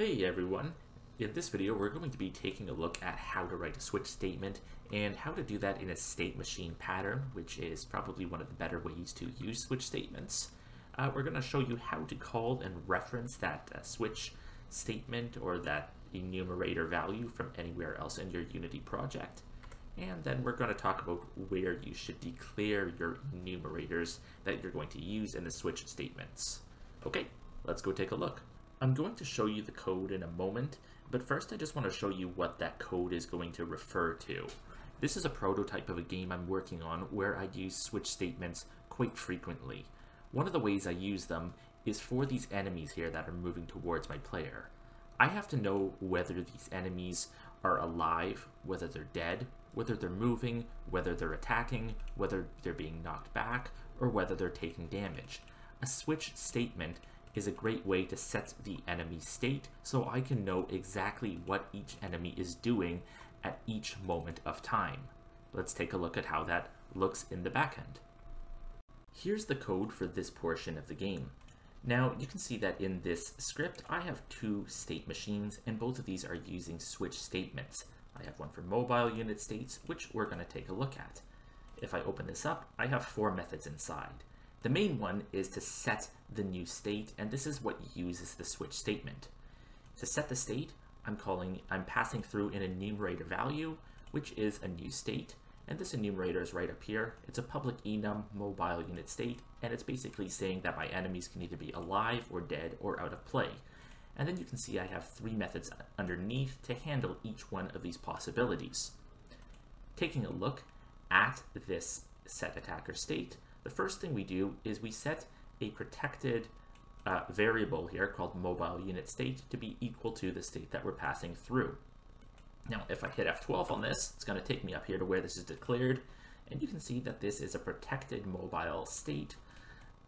Hey everyone! In this video we're going to be taking a look at how to write a switch statement and how to do that in a state machine pattern, which is probably one of the better ways to use switch statements. We're going to show you how to call and reference that switch statement or that enumerator value from anywhere else in your Unity project. And then we're going to talk about where you should declare your enumerators that you're going to use in the switch statements. Okay, let's go take a look. I'm going to show you the code in a moment, but first I just want to show you what that code is going to refer to. This is a prototype of a game I'm working on where I use switch statements quite frequently. One of the ways I use them is for these enemies here that are moving towards my player. I have to know whether these enemies are alive, whether they're dead, whether they're moving, whether they're attacking, whether they're being knocked back, or whether they're taking damage. A switch statement is a great way to set the enemy state so I can know exactly what each enemy is doing at each moment of time. Let's take a look at how that looks in the backend. Here's the code for this portion of the game. Now you can see that in this script I have two state machines and both of these are using switch statements. I have one for mobile unit states, which we're going to take a look at. If I open this up, I have four methods inside. The main one is to set the new state, and this is what uses the switch statement. To set the state, I'm passing through an enumerator value, which is a new state, and this enumerator is right up here. It's a public enum mobile unit state, and it's basically saying that my enemies can either be alive or dead or out of play. And then you can see I have three methods underneath to handle each one of these possibilities. Taking a look at this set attacker state, the first thing we do is we set a protected variable here called mobile unit state to be equal to the state that we're passing through. Now, if I hit F12 on this, it's going to take me up here to where this is declared, and you can see that this is a protected mobile state,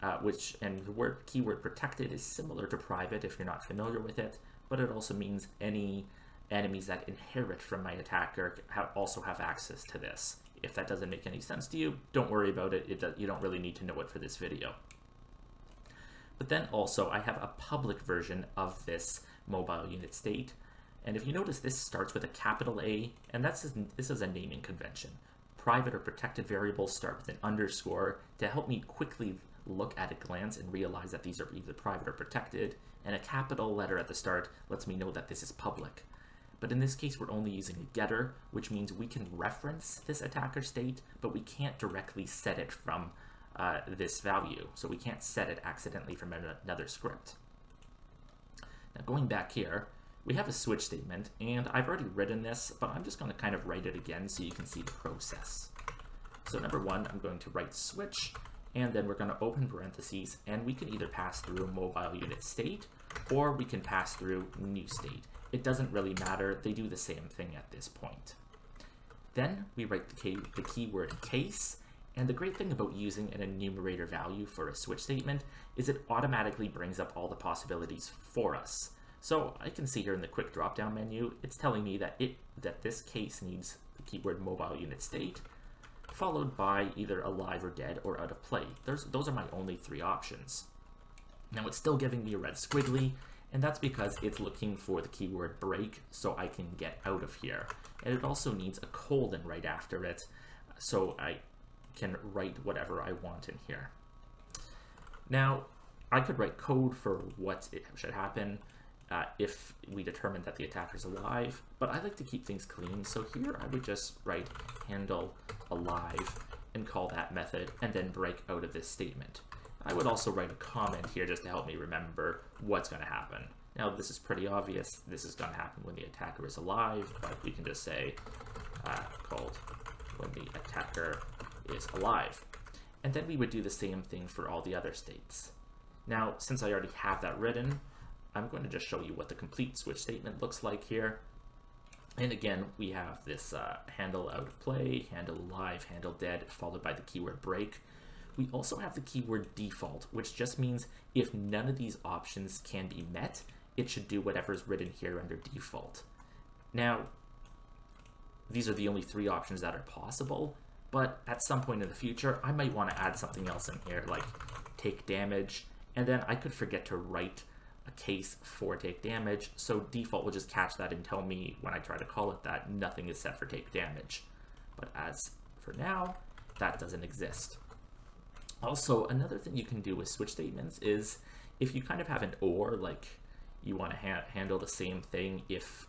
and the keyword protected is similar to private if you're not familiar with it, but it also means any enemies that inherit from my attacker also have access to this. If that doesn't make any sense to you, don't worry about it. You don't really need to know it for this video. But then also, I have a public version of this mobile unit state. And if you notice, this starts with a capital A, and this is a naming convention. Private or protected variables start with an underscore to help me quickly look at a glance and realize that these are either private or protected, and a capital letter at the start lets me know that this is public. But in this case, we're only using a getter, which means we can reference this attacker state, but we can't directly set it from this value. So we can't set it accidentally from another script. Now going back here, we have a switch statement, and I've already written this, but I'm just going to kind of write it again so you can see the process. So number one, I'm going to write switch, and then we're going to open parentheses, and we can either pass through mobile unit state, or we can pass through new state. It doesn't really matter, they do the same thing at this point. Then we write the keyword case, and the great thing about using an enumerator value for a switch statement is it automatically brings up all the possibilities for us. So I can see here in the quick drop-down menu, it's telling me that this case needs the keyword mobile unit state, followed by either alive or dead or out of play. Those are my only three options. Now it's still giving me a red squiggly, and that's because it's looking for the keyword break so I can get out of here. And it also needs a colon right after it so I can write whatever I want in here. Now, I could write code for what should happen if we determine that the attacker's alive, but I like to keep things clean. So here I would just write handle alive and call that method and then break out of this statement. I would also write a comment here just to help me remember what's going to happen. Now this is pretty obvious, this is going to happen when the attacker is alive, but we can just say called when the attacker is alive. And then we would do the same thing for all the other states. Now since I already have that written, I'm going to just show you what the complete switch statement looks like here. And again, we have this handle out of play, handle alive, handle dead, followed by the keyword break. We also have the keyword default, which just means if none of these options can be met, it should do whatever's written here under default. Now, these are the only three options that are possible, but at some point in the future, I might want to add something else in here, like take damage, and then I could forget to write a case for take damage, so default will just catch that and tell me when I try to call it that nothing is set for take damage. But as for now, that doesn't exist. Also, another thing you can do with switch statements is if you kind of have an or, like you want to handle the same thing if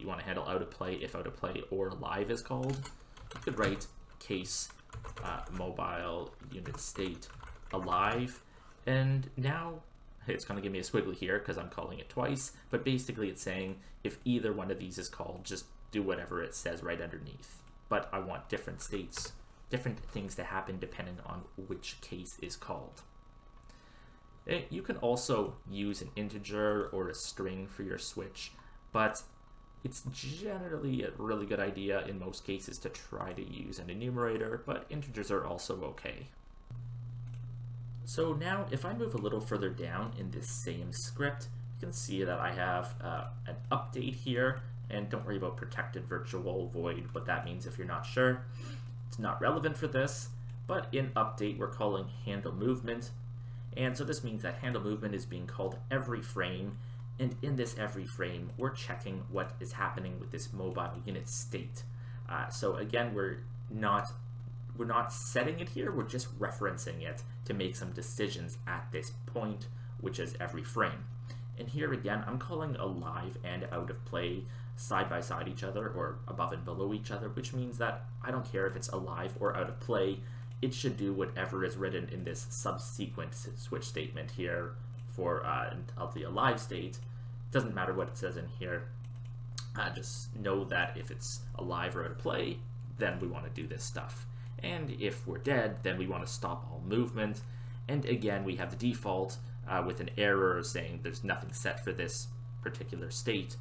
you want to handle out of play, if out of play or live is called, you could write case mobile unit state alive, and now it's going to give me a squiggly here because I'm calling it twice, but basically it's saying if either one of these is called, just do whatever it says right underneath. But I want different states, different things to happen depending on which case is called. You can also use an integer or a string for your switch, but it's generally a really good idea in most cases to try to use an enumerator, but integers are also okay. So now if I move a little further down in this same script, you can see that I have an update here, and don't worry about protected virtual void, what that means if you're not sure. It's not relevant for this, but in update we're calling handle movement. And so this means that handle movement is being called every frame, and in this every frame, we're checking what is happening with this mobile unit state. So again, we're not setting it here, we're just referencing it to make some decisions at this point, which is every frame. And here again, I'm calling alive and out of play side by side each other or above and below each other, which means that I don't care if it's alive or out of play, it should do whatever is written in this subsequent switch statement here for of the alive state. It doesn't matter what it says in here, just know that if it's alive or out of play, then we want to do this stuff. And if we're dead, then we want to stop all movement. And again, we have the default with an error saying there's nothing set for this particular state,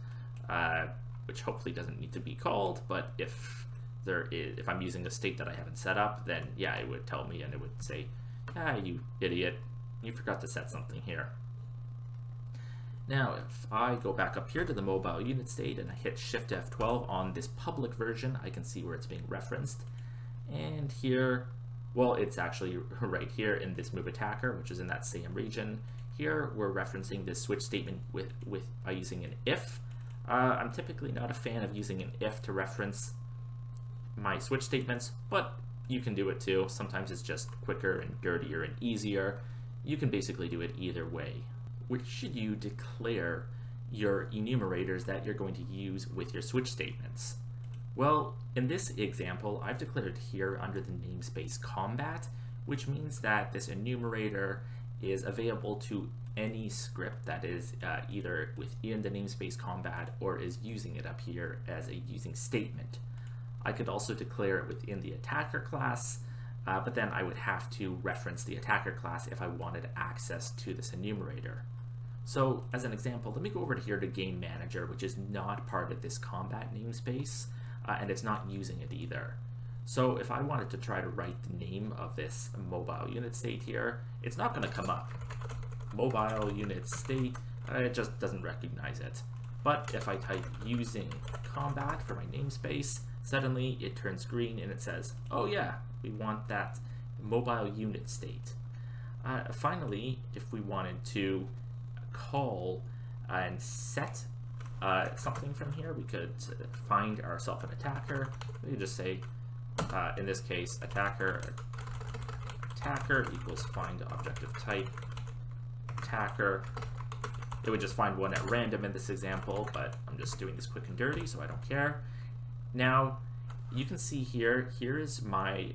which hopefully doesn't need to be called, but if there is, if I'm using a state that I haven't set up, then yeah, it would tell me and it would say, ah, you idiot, you forgot to set something here. Now, if I go back up here to the mobile unit state and I hit Shift F12 on this public version, I can see where it's being referenced. And here, well, it's actually right here in this move attacker, which is in that same region. Here, we're referencing this switch statement by using an if. I'm typically not a fan of using an if to reference my switch statements, but you can do it too. Sometimes it's just quicker and dirtier and easier. You can basically do it either way. Which should you declare your enumerators that you're going to use with your switch statements? Well, in this example, I've declared here under the namespace combat, which means that this enumerator is available to any script that is either within the namespace combat or is using it up here as a using statement. I could also declare it within the attacker class, but then I would have to reference the attacker class if I wanted access to this enumerator. So as an example, let me go over here to Game Manager, which is not part of this combat namespace. And it's not using it either. So if I wanted to try to write the name of this mobile unit state here, it's not going to come up. Mobile unit state, it just doesn't recognize it. But if I type using combat for my namespace, suddenly it turns green and it says, oh yeah, we want that mobile unit state. Finally, if we wanted to call and set something from here, we could find ourselves an attacker. We could just say, in this case, attacker equals find object of type attacker. It would just find one at random in this example, but I'm just doing this quick and dirty, so I don't care. Now, you can see here, here is my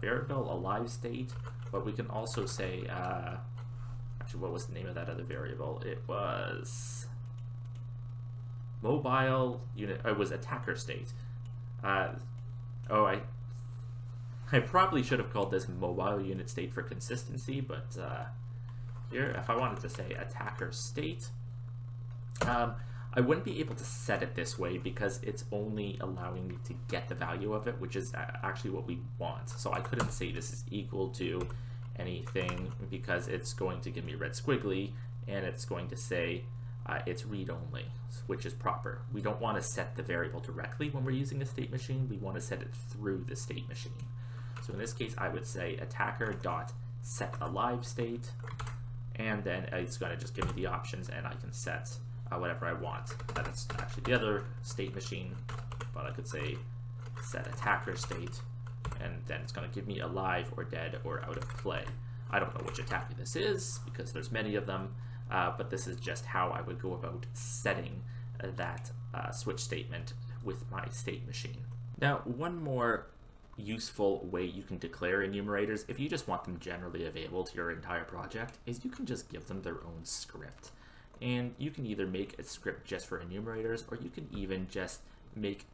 variable alive state, but we can also say, actually, what was the name of that other variable? It was mobile unit, it was attacker state. Oh, I probably should have called this mobile unit state for consistency, but here, if I wanted to say attacker state, I wouldn't be able to set it this way because it's only allowing me to get the value of it, which is actually what we want. So I couldn't say this is equal to anything because it's going to give me red squiggly and it's going to say, it's read-only, which is proper. We don't want to set the variable directly when we're using a state machine, we want to set it through the state machine. So in this case, I would say attacker.setAliveState, and then it's going to just give me the options, and I can set whatever I want. That's actually the other state machine, but I could say set attacker state, and then it's going to give me alive or dead or out of play. I don't know which attacker this is because there's many of them, but this is just how I would go about setting that switch statement with my state machine. Now, one more useful way you can declare enumerators, if you just want them generally available to your entire project, is you can just give them their own script. And you can either make a script just for enumerators, or you can even just make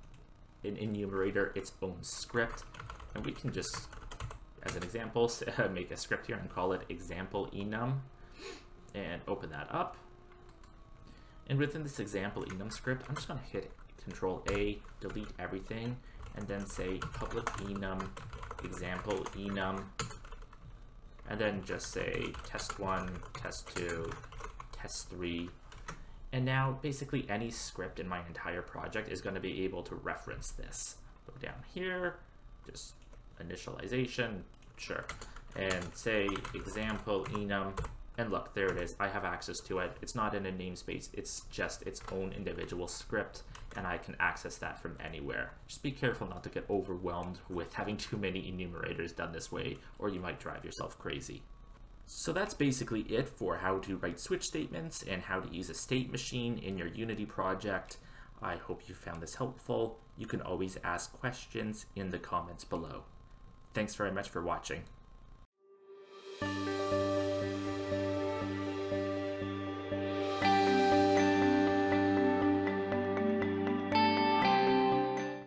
an enumerator its own script. And we can just, as an example, make a script here and call it example enum, and open that up. And within this example enum script, I'm just going to hit Control A, delete everything, and then say public enum, example enum, and then just say test1, test2, test3. And now basically any script in my entire project is going to be able to reference this. Go down here, just initialization, sure, and say example enum, and look, there it is. I have access to it. It's not in a namespace, it's just its own individual script, and I can access that from anywhere. Just be careful not to get overwhelmed with having too many enumerators done this way, or you might drive yourself crazy. So that's basically it for how to write switch statements and how to use a state machine in your Unity project. I hope you found this helpful. You can always ask questions in the comments below. Thanks very much for watching.